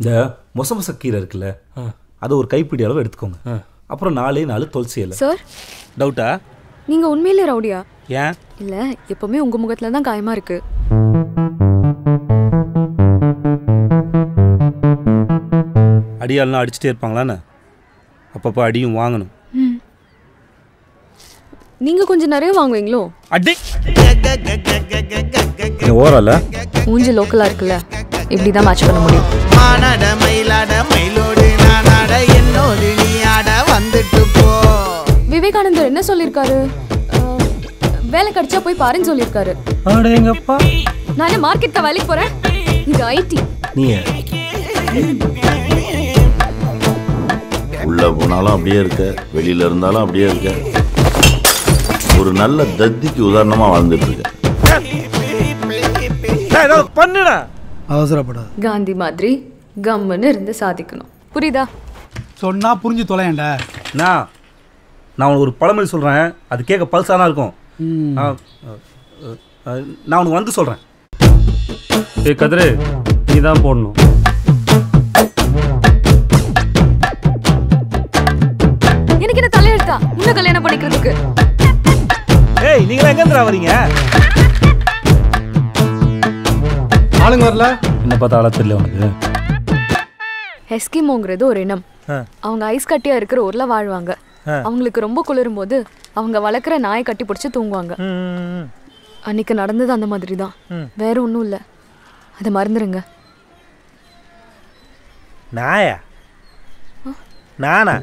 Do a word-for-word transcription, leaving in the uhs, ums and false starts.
இந்த மொசமொச கீரை இருக்குல்ல அது ஒரு கைப்பிடி அளவு எடுத்துக்கோங்க. அப்புறம் நாலே நாலு துளசி இலை. சார் டவுட்டா? நீங்க உண்மையிலே ரவுடியா? ஏன் இல்ல எப்பவுமே உங்க முகத்துல தான் காயமா இருக்கு. அடியாள்லாம் அடிச்சுட்டே இருப்பாங்களான்னு அப்பப்போ அடியும் வாங்கணும். நீங்க கொஞ்சம் நிறைய வாங்குவீங்களோ? அடி ஓரல மூஞ்சி லோக்கலா இருக்குல்ல இப்படிதான் மேட்ச் பண்ண முடியும். ஆனாட மயிலாட மயிலோடு நானாட என்னோடு நீயாட வந்துட்டு போ. விவேகானந்தர் என்ன சொல்லிருக்காரு? வேலை கடிச்சா போய் பாருன்னு சொல்லிருக்காரு. அடேங்கப்பா நானே மார்க்கெட் தான் வேலைக்கு போறேன். இது ஐடி. நீ உள்ள போனாலும் அப்படியே இருக்க, வெளியில இருந்தாலும் அப்படியே இருக்க, ஒரு நல்ல தத்திக்கு உதாரணமா வாழ்ந்துட்டு இருக்க. அவசரப்படாது. காந்தி மாதிரி கம்மன்னு இருந்து சாதிக்கணும். புரியுதா? சொன்னா புரிஞ்சு தொலையண்டா. நான் நான் உனக்கு ஒரு பழமொழி சொல்றேன், அது கேட்க பல்சானா இருக்கும். நான் உனக்கு வந்து சொல்றேன். ஏ கதிரே நீ தான் போடணும். எனக்கு என்ன தலையெழுத்தா இன்னும் கல்யாணம் பண்ணிக்கிறதுக்கு? ஏய் நீங்க எங்க இருந்து வரீங்க? ஆளுங்க வரல என்ன பார்த்தா ஆள தெரியல உங்களுக்கு. எஸ்கிமோங்கிறது ஒரு இனம். அவங்க ஐஸ் கட்டியா இருக்கிற ஊர்ல வாழ்வாங்க. அவங்களுக்கு ரொம்ப குளிரும் போது அவங்க வளர்க்குற நாயை கட்டி பிடிச்சி தூங்குவாங்க. அன்னைக்கு நடந்தது அந்த மாதிரி தான், வேற ஒன்றும் இல்லை. அதை மறந்துடுங்க. நாயா நானா?